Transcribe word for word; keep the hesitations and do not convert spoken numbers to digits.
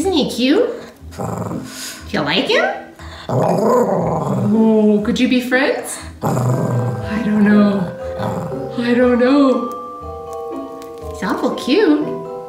Isn't he cute? Do you like him? Oh, could you be friends? I don't know. I don't know. He's awful cute.